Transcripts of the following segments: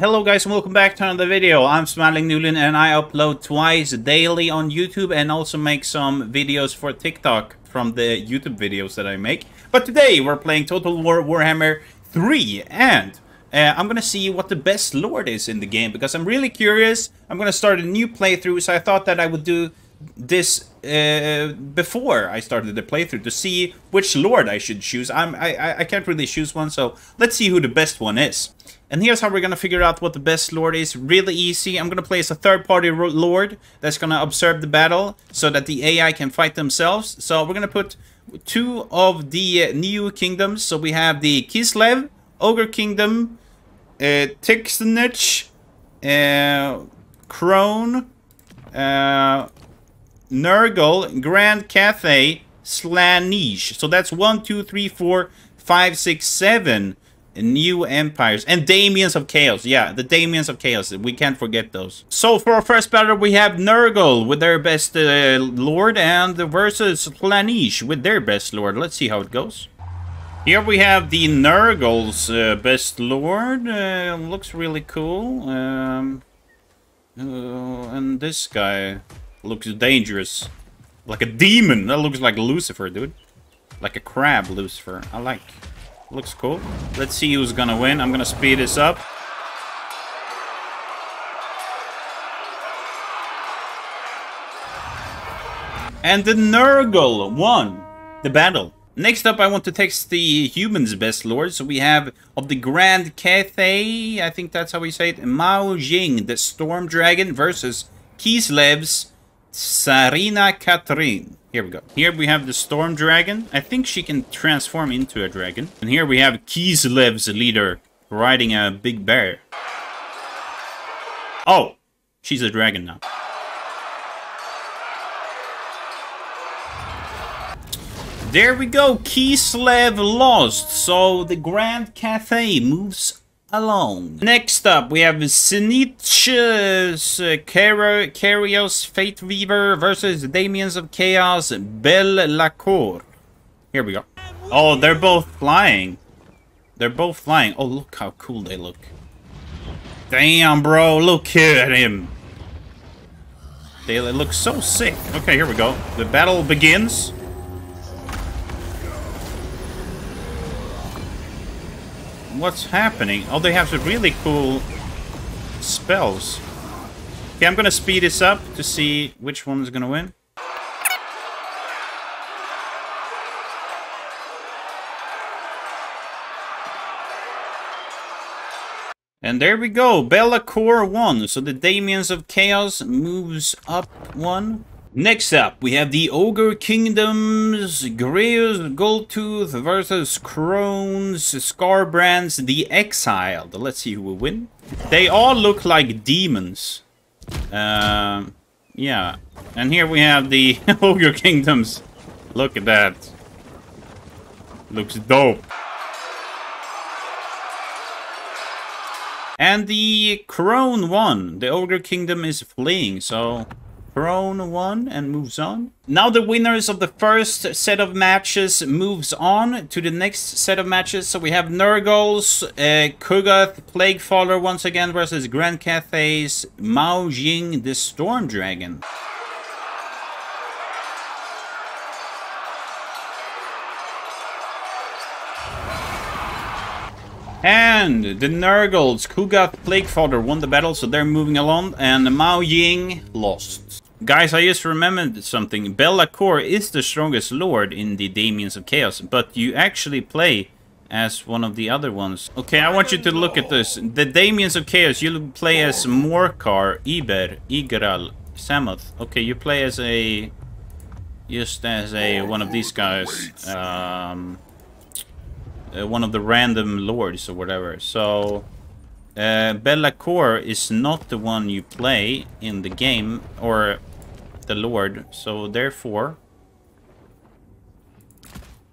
Hello guys and welcome back to another video. I'm Smiling Newlin and I upload twice daily on YouTube and also make some videos for TikTok from the YouTube videos that I make. But today we're playing Total War Warhammer 3 and I'm gonna see what the best lord is in the game because I'm really curious. I'm gonna start a new playthrough, so I thought that I would do this before I started the playthrough to see which lord I should choose. I can't really choose one, so let's see who the best one is. And here's how we're going to figure out what the best lord is. Really easy. I'm going to place a third-party lord that's going to observe the battle so that the AI can fight themselves. So we're going to put two of the new kingdoms. So we have the Kislev, Ogre Kingdom, Tixenich, Khorne, Nurgle, Grand Cathay, Slaanesh. So that's 1, 2, 3, 4, 5, 6, 7. New empires and Daemons of Chaos. Yeah, the Daemons of Chaos, we can't forget those. So for our first battle we have Nurgle with their best lord and versus Slaanesh with their best lord. Let's see how it goes. Here we have the Nurgle's best lord. Looks really cool. And this guy looks dangerous, like a demon. That looks like Lucifer, dude, like a crab Lucifer. I like. Looks cool. Let's see who's gonna win. I'm gonna speed this up. And the Nurgle won the battle. Next up, I want to text the humans' best lord. So we have of the Grand Cathay, I think that's how we say it, Miao Ying, the Storm Dragon, versus Kislev's Tsarina Katarin. Here we go. Here we have the Storm Dragon. I think she can transform into a dragon. And here we have Kislev's leader riding a big bear. Oh, she's a dragon now. There we go. Kislev lost, so the Grand Cathay moves along. Next up, we have Senechius Kairos, Fate Weaver, versus Daemons of Chaos, Be'lakor. Here we go. Oh, they're both flying. They're both flying. Oh, look how cool they look. Damn, bro. Look at him. They look so sick. Okay, here we go. The battle begins. What's happening? Oh, they have some really cool spells. Okay, I'm gonna speed this up to see which one's gonna win. And there we go, Be'lakor won. So the Daemons of Chaos moves up one. Next up, we have the Ogre Kingdom's Greys Goldtooth versus Khorne's Scarbrands, the Exiled. Let's see who will win. They all look like demons. Yeah. And here we have the Ogre Kingdoms. Look at that. Looks dope. And the Khorne won. The Ogre Kingdom is fleeing, so Khorne won and moves on. Now the winners of the first set of matches moves on to the next set of matches. So we have Nurgle's Ku'gath Plaguefaller once again versus Grand Cathay's Miao Ying, the Storm Dragon. And the Nurgle's Ku'gath Plaguefaller won the battle, so they're moving along, and Miao Ying lost. Guys, I just remembered something. Be'lakor is the strongest lord in the Daemons of Chaos, but you actually play as one of the other ones. Okay, I want you to look at this. The Daemons of Chaos, you play as Morkar, Iber, Igral, Samoth. Okay, you play as a, just as a one of these guys, one of the random lords or whatever. So Be'lakor is not the one you play in the game, or the lord, so therefore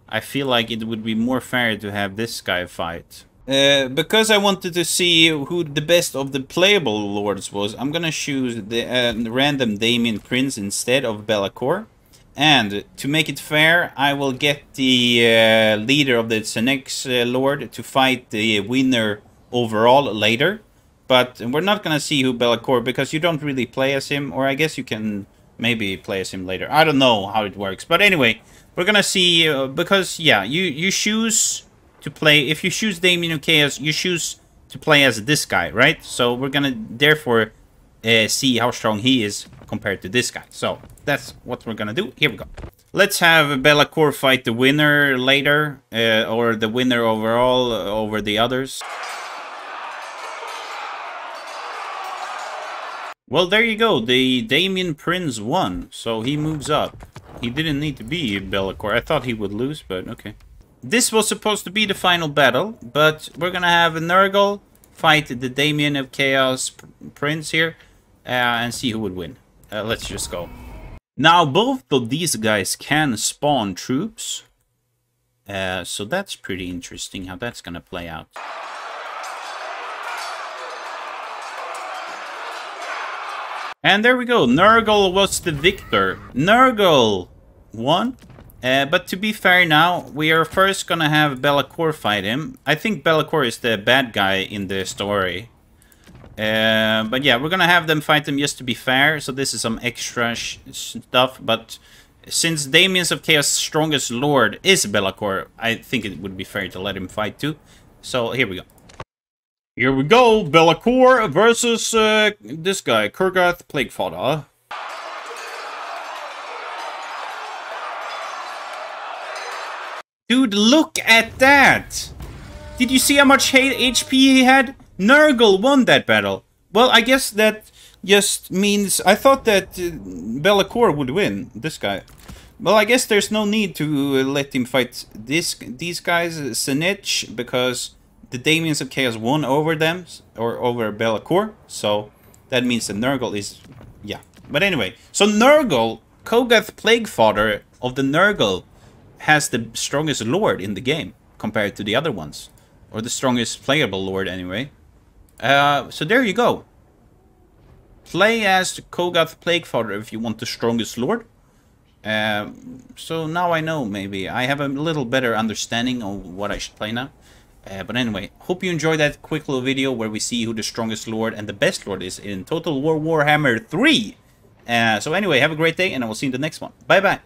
I feel like it would be more fair to have this guy fight. Because I wanted to see who the best of the playable lords was, I'm gonna choose the random Daemon Prince instead of Be'lakor. And to make it fair, I will get the leader of the Senex lord to fight the winner overall later. But we're not going to see who Be'lakor, because you don't really play as him. Or I guess you can maybe play as him later. I don't know how it works. But anyway, we're going to see, because, yeah, you choose to play. If you choose Daemon of Chaos, you choose to play as this guy, right? So we're going to, therefore, see how strong he is compared to this guy. So that's what we're going to do. Here we go. Let's have Be'lakor fight the winner later, or the winner overall over the others. Well, there you go. The Daemon Prince won, so he moves up. He didn't need to be Be'lakor. I thought he would lose, but okay. This was supposed to be the final battle, but we're going to have Nurgle fight the Daemon of Chaos Prince here and see who would win. Let's just go. Now, both of these guys can spawn troops, so that's pretty interesting how that's going to play out. And there we go, Nurgle was the victor. Nurgle won, but to be fair now, we are first going to have Be'lakor fight him. I think Be'lakor is the bad guy in the story. But yeah, we're going to have them fight them just to be fair. So this is some extra stuff. But since Daemons of Chaos' strongest lord is Be'lakor, I think it would be fair to let him fight too. So here we go. Here we go. Be'lakor versus this guy, Ku'gath Plaguefather. Dude, look at that. Did you see how much HP he had? Nurgle won that battle. Well, I guess that just means... I thought that Be'lakor would win, this guy. Well, I guess there's no need to let him fight these guys, Tixenich, because the Daemons of Chaos won over them, or over Be'lakor. So, that means that Nurgle is... yeah. But anyway, so Nurgle, Ku'gath Plaguefather of the Nurgle, has the strongest lord in the game compared to the other ones. Or the strongest playable lord, anyway. So there you go. Play as the Ku'gath Plaguefather if you want the strongest lord. So now I know, maybe. I have a little better understanding of what I should play now. But anyway, hope you enjoyed that quick little video where we see who the strongest lord and the best lord is in Total War Warhammer 3. So anyway, have a great day and I will see you in the next one. Bye-bye.